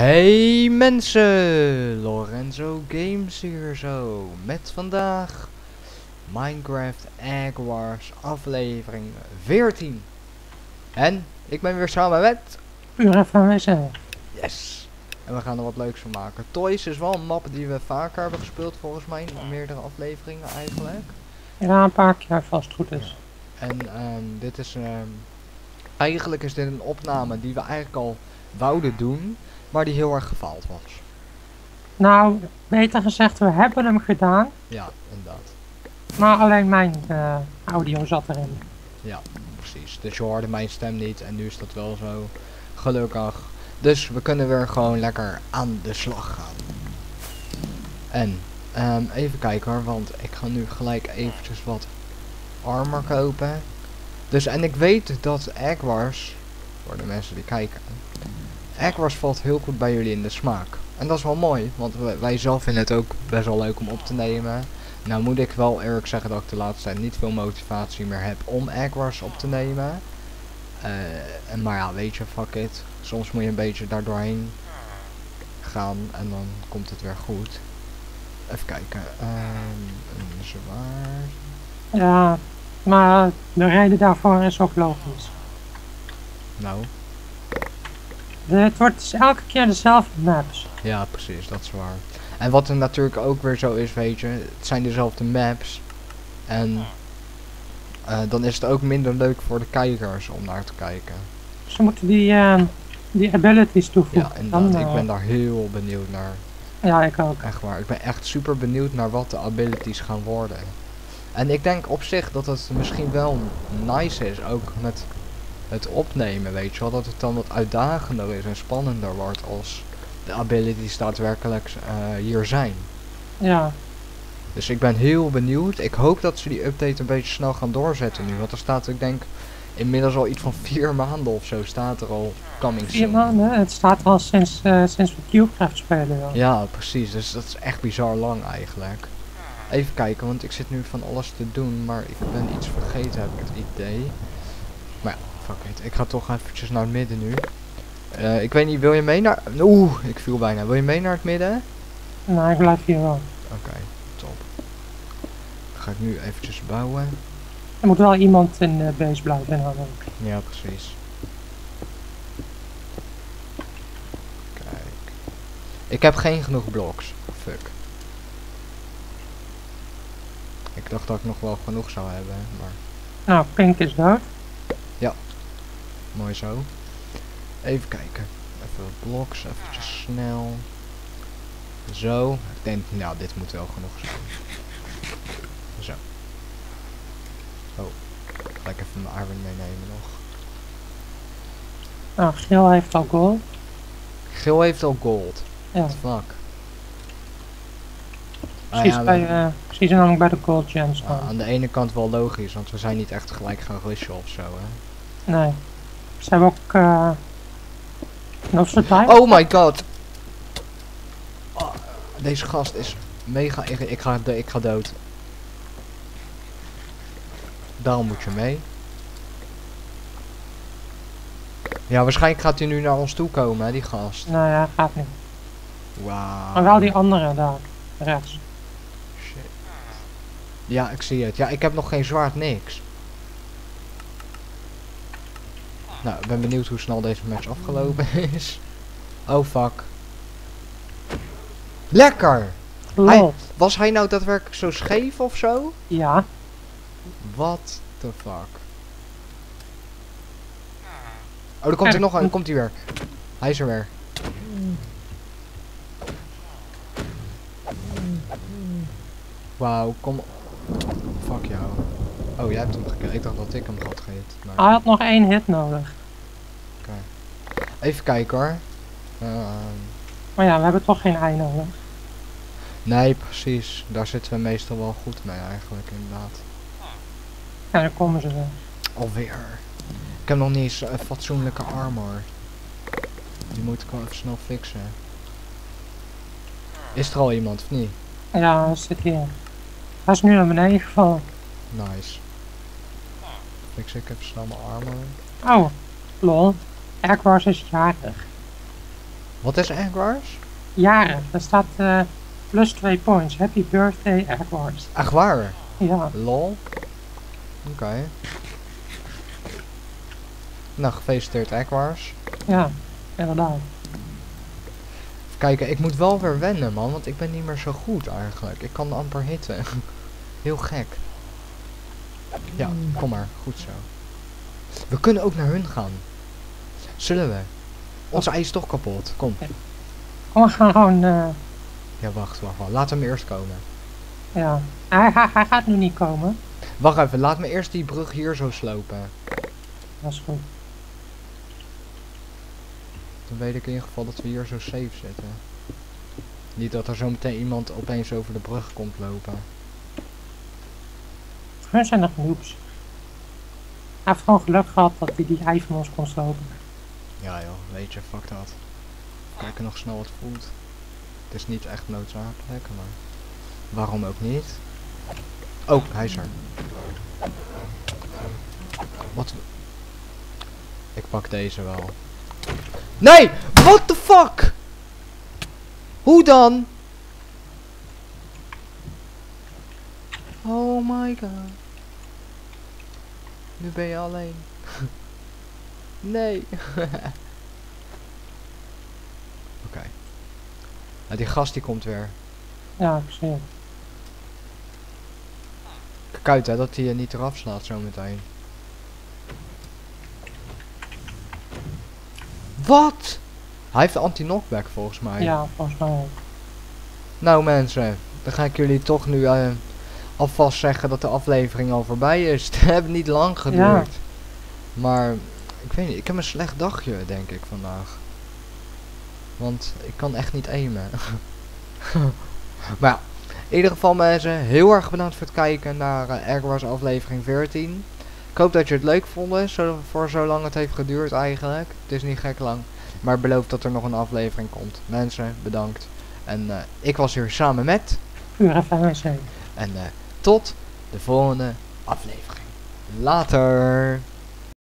Hey mensen, Lorenzo Games hier zo, met vandaag Minecraft EggWars aflevering 14. En ik ben weer samen met purefmwc. Yes, en we gaan er wat leuks van maken. Toys is wel een map die we vaker hebben gespeeld volgens mij, in meerdere afleveringen eigenlijk. Ja, een paar keer vast goed is. En dit is, eigenlijk is dit een opname die we eigenlijk al wouden doen, maar die heel erg gefaald was. Nou, beter gezegd, we hebben hem gedaan. Ja, inderdaad. Maar alleen mijn audio zat erin. Ja, precies. Dus je hoorde mijn stem niet en nu is dat wel zo. Gelukkig. Dus we kunnen weer gewoon lekker aan de slag gaan. En, even kijken hoor, want ik ga nu gelijk eventjes wat armor kopen. Dus, en ik weet dat EggWars, voor de mensen die kijken, EggWars valt heel goed bij jullie in de smaak. En dat is wel mooi, want wij zelf vinden het ook best wel leuk om op te nemen. Nou moet ik wel eerlijk zeggen dat ik de laatste tijd niet veel motivatie meer heb om EggWars op te nemen. Maar ja, weet je, fuck it. Soms moet je een beetje daar doorheen gaan en dan komt het weer goed. Even kijken. Een zwaard. Ja, maar de reden daarvoor is ook logisch. Nou. Het wordt dus elke keer dezelfde maps. Ja, precies, dat is waar. En wat er natuurlijk ook weer zo is, weet je, het zijn dezelfde maps. En dan is het ook minder leuk voor de kijkers om naar te kijken. Ze moeten die abilities toevoegen. Ja, inderdaad. Dan, ik ben daar heel benieuwd naar. Ja, ik ook. Echt waar, ik ben echt super benieuwd naar wat de abilities gaan worden. En ik denk op zich dat het misschien wel nice is, ook met het opnemen, weet je wel, dat het dan wat uitdagender is en spannender wordt als de abilities daadwerkelijk hier zijn. Ja. Dus ik ben heel benieuwd. Ik hoop dat ze die update een beetje snel gaan doorzetten nu, want er staat, ik denk, inmiddels al iets van 4 maanden of zo staat er al coming soon. 4 maanden? Het staat al sinds we CubeCraft spelen. Ja. Ja, precies. Dus dat is echt bizar lang eigenlijk. Even kijken, want ik zit nu van alles te doen, maar ik ben iets vergeten, heb ik het idee. Maar ja. Ik ga toch eventjes naar het midden nu. Ik weet niet, wil je mee naar... Oeh, ik viel bijna. Wil je mee naar het midden? Nou, ik blijf hier wel. Oké, top. Dan ga ik nu eventjes bouwen. Er moet wel iemand in de base blijven houden. Ja, precies. Kijk. Ik heb geen genoeg bloks. Fuck. Ik dacht dat ik nog wel genoeg zou hebben, maar... Nou, pink is dood. Ja, mooi zo. Even kijken. Even bloks, eventjes snel. Zo. Ik denk, nou, dit moet wel genoeg zijn. Zo. Oh, gelijk even mijn iron meenemen nog. Nou, geel heeft al gold. Geel heeft al gold. Ja. What the fuck. Precies, ah, ja, precies namelijk bij de gold gems. Aan de ene kant wel logisch, want we zijn niet echt gelijk gaan rushen ofzo, hè. Nee. Ze hebben ook nog zo'n tijd. Oh my god! Oh, deze gast is mega... Ik ga dood. Daarom moet je mee. Ja, waarschijnlijk gaat hij nu naar ons toe komen, hè, die gast. Nou ja, gaat niet. Wauw. Maar wel die andere daar, rechts. Shit. Ja, ik zie het. Ja, ik heb nog geen zwaard, niks. Nou, ik ben benieuwd hoe snel deze match afgelopen is. Oh fuck. Lekker! Was hij nou daadwerkelijk zo scheef of zo? Ja. What the fuck. Oh, daar komt hij nog aan. Komt hij weer. Hij is er weer. Wauw, kom op. Fuck jou. Oh, jij hebt hem gekild. Ik dacht dat ik hem had gehit. Maar... Hij had nog 1 hit nodig. Oké. Even kijken hoor. Maar ja, we hebben toch geen ei nodig. Nee, precies. Daar zitten we meestal wel goed mee eigenlijk, inderdaad. Ja, daar komen ze wel. Alweer. Ik heb nog niet eens fatsoenlijke armor. Die moet ik wel even snel fixen. Is er al iemand of niet? Ja, hij zit hier. Hij is nu naar beneden gevallen. Nice. Ik zet even snel mijn armor. Oh, lol. EggWars is jarig. Wat is EggWars? Jaren, daar staat plus 2 points. Happy birthday EggWars. Echt waar? Ja. Lol. Oké. Okay. Nou, gefeliciteerd EggWars. Ja, inderdaad. Even kijken, ik moet wel weer wennen man, want ik ben niet meer zo goed eigenlijk. Ik kan amper hitten. Heel gek. Ja, kom maar. Goed zo. We kunnen ook naar hun gaan. Zullen we? Ons ijs is toch kapot. Kom. Kom, we gaan gewoon... Ja, wacht. Laat hem eerst komen. Ja. Hij gaat nu niet komen. Wacht even. Laat me eerst die brug hier zo slopen. Dat is goed. Dan weet ik in ieder geval dat we hier zo safe zitten. Niet dat er zo meteen iemand opeens over de brug komt lopen. Hun zijn nog noobs. Hij heeft gewoon geluk gehad dat hij die ei van ons kon slopen. Ja joh, weet je, fuck dat. Kijken nog snel wat voelt. Het is niet echt noodzakelijk, maar... Waarom ook niet? Oh, hij is er. Wat? Ik pak deze wel. Nee! What the fuck? Hoe dan? Oh my god. Nu ben je alleen. Nee. Oké. Okay. Nou, die gast die komt weer. Ja, precies. Kijk uit hè, dat hij je niet eraf slaat zo meteen. Wat? Hij heeft anti-knockback volgens mij. Ja, volgens mij ook. Nou mensen, dan ga ik jullie toch nu... alvast zeggen dat de aflevering al voorbij is. Het heeft niet lang geduurd. Ja. Maar ik weet niet, ik heb een slecht dagje denk ik vandaag. Want ik kan echt niet aimen. Maar ja, in ieder geval mensen, heel erg bedankt voor het kijken naar EggWars aflevering 14. Ik hoop dat je het leuk vond, voor zo lang het heeft geduurd eigenlijk. Het is niet gek lang. Maar ik beloof dat er nog een aflevering komt. Mensen, bedankt. En ik was hier samen met... purefmwc. En tot de volgende aflevering. Later!